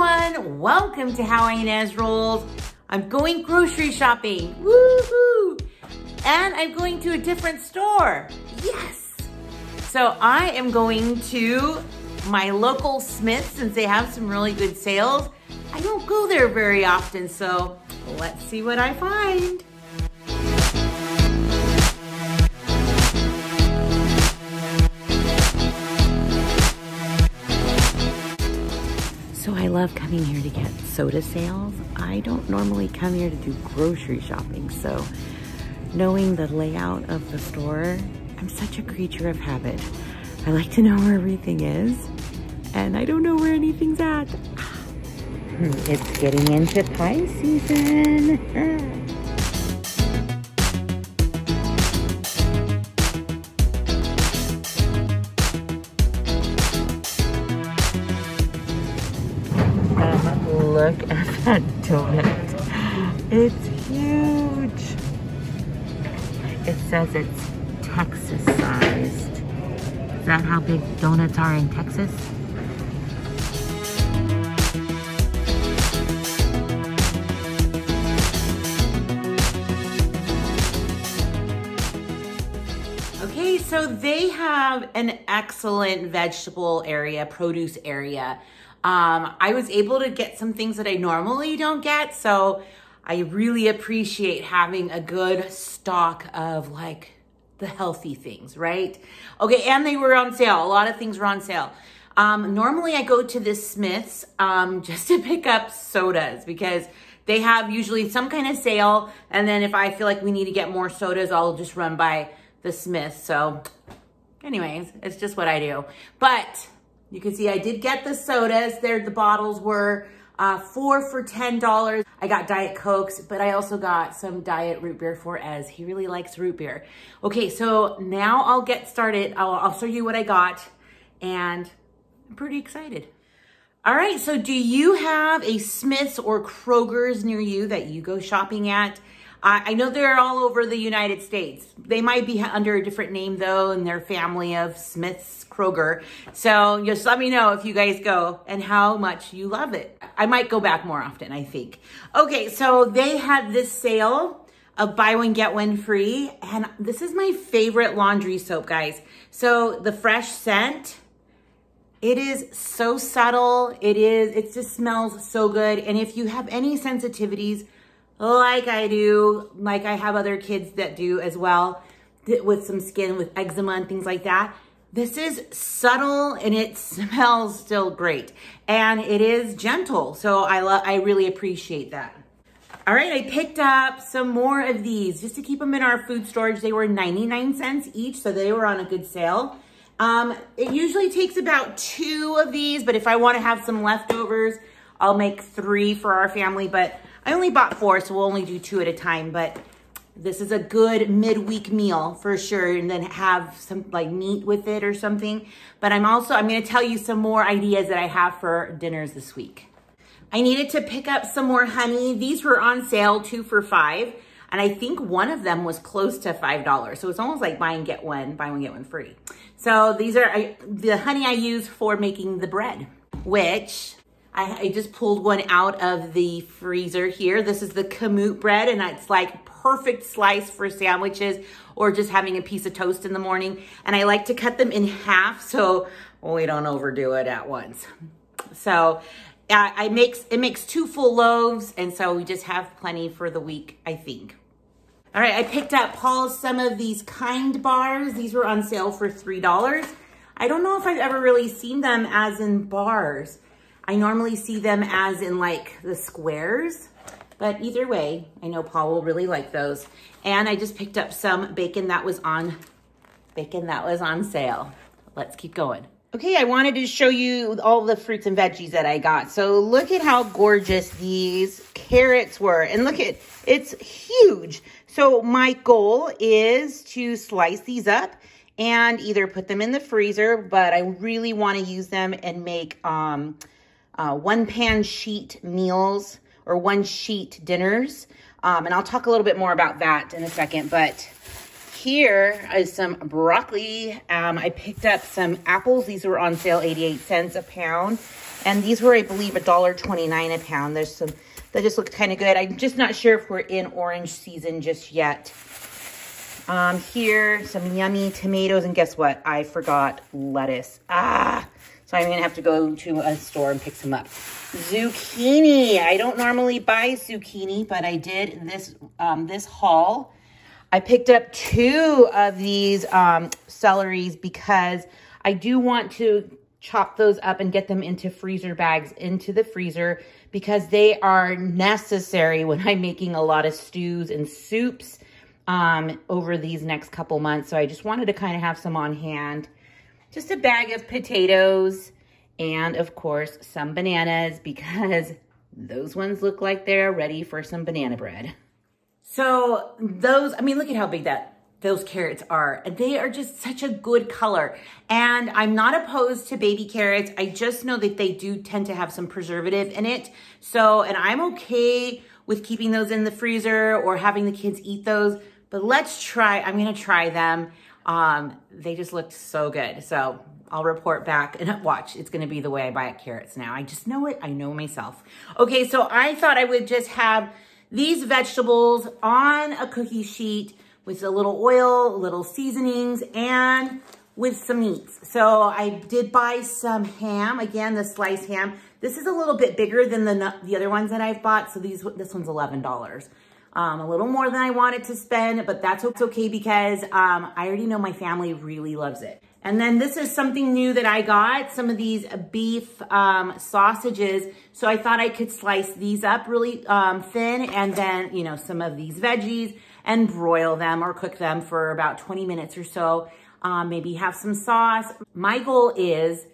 everyone, welcome to How Ines Rolls. I'm going grocery shopping, woohoo! And I'm going to a different store, yes! So I am going to my local Smith's since they have some really good sales. I don't go there very often, so let's see what I find. So I love coming here to get soda sales. I don't normally come here to do grocery shopping, so knowing the layout of the store, I'm such a creature of habit. I like to know where everything is, and I don't know where anything's at. It's getting into pie season. Look at that donut. It's huge. It says it's Texas sized. Is that how big donuts are in Texas? Okay, so they have an excellent vegetable area, produce area. I was able to get some things that I normally don't get, so I really appreciate having a good stock of like the healthy things, right? Okay, and they were on sale. A lot of things were on sale. Normally I go to this Smith's just to pick up sodas because they have usually some kind of sale, and then if I feel like we need to get more sodas, I'll just run by the Smith's. So anyways, it's just what I do. But you can see I did get the sodas. There, the bottles were 4 for $10. I got Diet Cokes, but I also got some Diet Root Beer for Ez. He really likes root beer. Okay, so now I'll get started. I'll show you what I got, and I'm pretty excited. All right, so do you have a Smith's or Kroger's near you that you go shopping at? I know they're all over the United States. They might be under a different name though, and their family of Smith's, Kroger. So just let me know if you guys go and how much you love it. I might go back more often, I think. Okay, so they had this sale of buy one, get one free. And this is my favorite laundry soap, guys. So the fresh scent, it is so subtle. It just smells so good. And if you have any sensitivities, like I do, like I have other kids that do as well, with some skin, with eczema and things like that. This is subtle and it smells still great. And it is gentle, so I really appreciate that. All right, I picked up some more of these just to keep them in our food storage. They were 99 cents each, so they were on a good sale. It usually takes about 2 of these, but if I wanna have some leftovers, I'll make 3 for our family, but I only bought 4, so we'll only do 2 at a time, but this is a good midweek meal for sure, and then have some like meat with it or something. But I'm gonna tell you some more ideas that I have for dinners this week. I needed to pick up some more honey. These were on sale 2 for $5, and I think one of them was close to $5. So it's almost like buy one, get one free. So these are the honey I use for making the bread, which I just pulled one out of the freezer here. This is the Kamut bread, and it's like perfect slice for sandwiches or just having a piece of toast in the morning. And I like to cut them in half so we don't overdo it at once. So it makes 2 full loaves, and so we just have plenty for the week, I think. All right, I picked up some of these KIND bars. These were on sale for $3. I don't know if I've ever really seen them as in bars. I normally see them as in like the squares, but either way, I know Paul will really like those. And I just picked up some bacon that was on sale. Let's keep going. Okay, I wanted to show you all the fruits and veggies that I got. So look at how gorgeous these carrots were. And look at, it's huge. So my goal is to slice these up and either put them in the freezer, but I really wanna use them and make, 1-pan sheet meals or 1-sheet dinners. And I'll talk a little bit more about that in a second, but here is some broccoli. I picked up some apples. These were on sale, 88 cents a pound. And these were, I believe, $1.29 a pound. There's some that just look kind of good. I'm just not sure if we're in orange season just yet. Here, some yummy tomatoes. And guess what? I forgot lettuce. So I'm going to have to go to a store and pick some up. Zucchini. I don't normally buy zucchini, but I did this, this haul. I picked up 2 of these celeries because I do want to chop those up and get them into freezer bags into the freezer because they are necessary when I'm making a lot of stews and soups over these next couple months. So I just wanted to kind of have some on hand. Just a bag of potatoes and, of course, some bananas because those ones look like they're ready for some banana bread. So those, I mean, look at how big those carrots are. They are just such a good color. And I'm not opposed to baby carrots. I just know that they do tend to have some preservative in it. So, and I'm okay with keeping those in the freezer or having the kids eat those. But let's try, I'm going to try them. They just looked so good. So I'll report back and watch. It's going to be the way I buy at carrots now. I just know it. I know myself. Okay. So I thought I would just have these vegetables on a cookie sheet with a little oil, little seasonings, and with some meats. So I did buy some ham. Again, the sliced ham. This is a little bit bigger than the other ones that I've bought. So this one's $11. A little more than I wanted to spend, but that's okay because I already know my family really loves it. And then this is something new that I got, some of these beef sausages. So I thought I could slice these up really thin and then, you know, some of these veggies and broil them or cook them for about 20 minutes or so. Maybe have some sauce. My goal is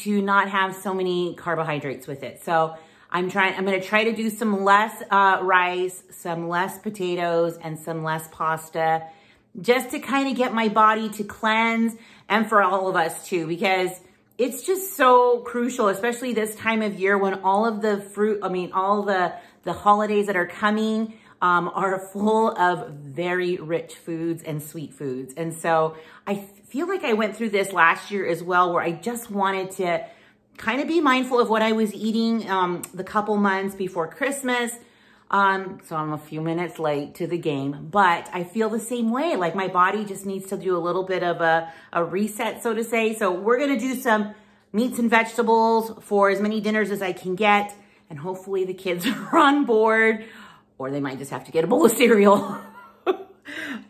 to not have so many carbohydrates with it. So I'm going to try to do some less rice, some less potatoes, and some less pasta just to kind of get my body to cleanse and for all of us too, because it's just so crucial, especially this time of year when all of the fruit, I mean, all the holidays that are coming are full of very rich foods and sweet foods. And so I feel like I went through this last year as well, where I just wanted to kind of be mindful of what I was eating the couple months before Christmas. So I'm a few minutes late to the game, but I feel the same way. Like my body just needs to do a little bit of a reset, so to say. So we're going to do some meats and vegetables for as many dinners as I can get. And hopefully the kids are on board, or they might just have to get a bowl of cereal.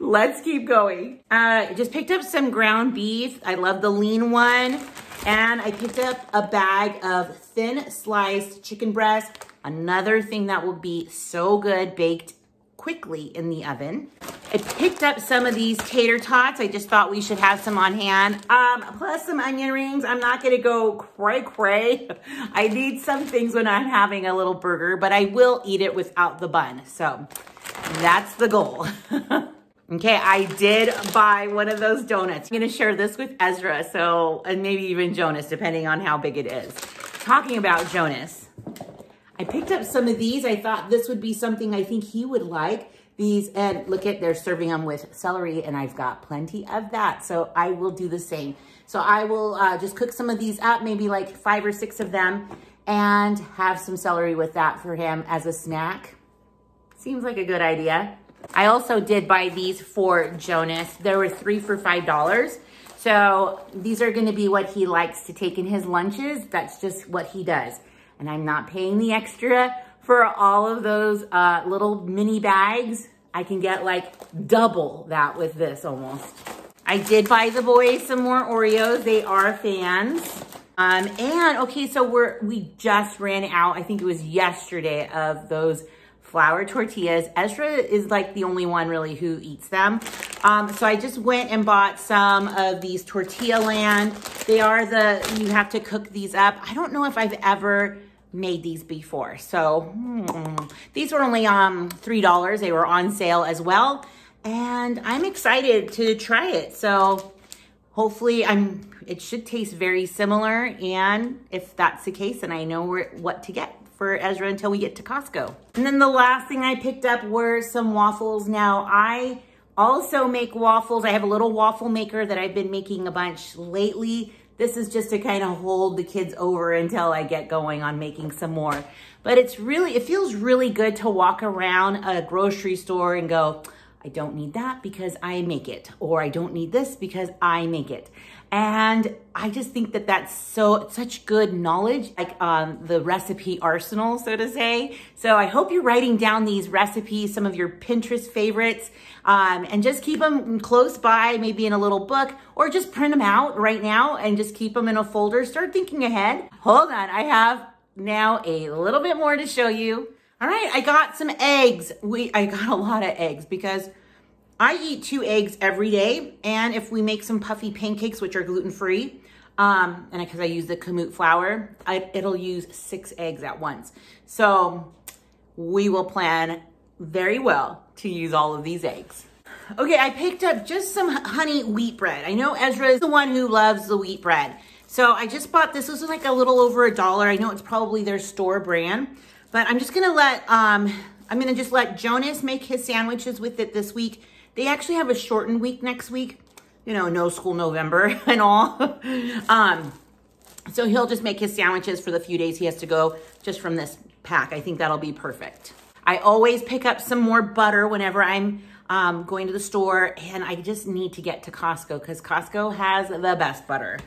Let's keep going. Just picked up some ground beef. I love the lean one. And I picked up a bag of thin sliced chicken breast. Another thing that will be so good baked quickly in the oven. I picked up some of these tater tots. I just thought we should have some on hand. Plus some onion rings. I'm not going to go cray-cray. I need some things when I'm having a little burger, but I will eat it without the bun. So that's the goal. Okay, I did buy one of those donuts. I'm gonna share this with Ezra, so, and maybe even Jonas, depending on how big it is. Talking about Jonas, I picked up some of these. I thought this would be something I think he would like. These, and look at, they're serving them with celery, and I've got plenty of that, so I will do the same. So I will just cook some of these up, maybe like 5 or 6 of them, and have some celery with that for him as a snack. Seems like a good idea. I also did buy these for Jonas. There were 3 for $5. So these are going to be what he likes to take in his lunches. That's just what he does. And I'm not paying the extra for all of those little mini bags. I can get like double that with this almost. I did buy the boys some more Oreos. They are fans. And okay, so we just ran out, I think it was yesterday, of those flour tortillas. Ezra is like the only one really who eats them. So I just went and bought some of these Tortilla Land. They are you have to cook these up. I don't know if I've ever made these before. So these were only $3. They were on sale as well. And I'm excited to try it. So hopefully it should taste very similar. And if that's the case, then I know what to get for Ezra until we get to Costco. And then the last thing I picked up were some waffles. Now, I also make waffles. I have a little waffle maker that I've been making a bunch lately. This is just to kind of hold the kids over until I get going on making some more. But it's really, it feels really good to walk around a grocery store and go, I don't need that because I make it, or I don't need this because I make it. And I just think that that's such good knowledge, like the recipe arsenal, so to say. So I hope you're writing down these recipes, some of your Pinterest favorites, and just keep them close by, maybe in a little book, or just print them out right now and just keep them in a folder. Start thinking ahead. Hold on, I have now a little bit more to show you. All right, I got some eggs. I got a lot of eggs because I eat 2 eggs every day. And if we make some puffy pancakes, which are gluten-free, and because I use the Kamut flour, it'll use 6 eggs at once. So we will plan very well to use all of these eggs. Okay, I picked up just some honey wheat bread. I know Ezra is the one who loves the wheat bread. So I just bought this. This was like a little over $1. I know it's probably their store brand. But I'm just gonna let, I'm gonna just let Jonas make his sandwiches with it this week. They actually have a shortened week next week, you know, no school November and all. So he'll just make his sandwiches for the few days he has to go just from this pack. I think that'll be perfect. I always pick up some more butter whenever I'm going to the store, and I just need to get to Costco because Costco has the best butter.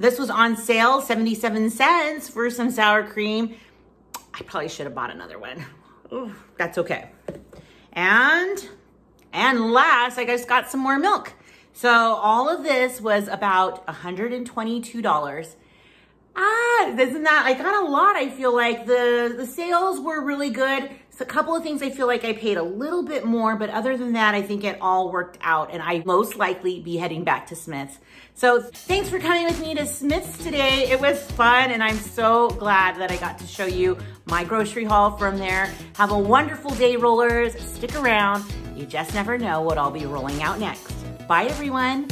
This was on sale, 77 cents for some sour cream. I probably should have bought another one. Ooh, that's okay. And last, I just got some more milk. So all of this was about $122. Isn't that, I got a lot. I feel like the sales were really good. It's a couple of things I feel like I paid a little bit more, but other than that, I think it all worked out, and I most likely be heading back to Smith's. So thanks for coming with me to Smith's today. It was fun, and I'm so glad that I got to show you my grocery haul from there. Have a wonderful day, rollers. Stick around. You just never know what I'll be rolling out next. Bye, everyone.